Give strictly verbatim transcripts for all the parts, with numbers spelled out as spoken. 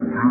We're from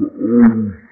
the old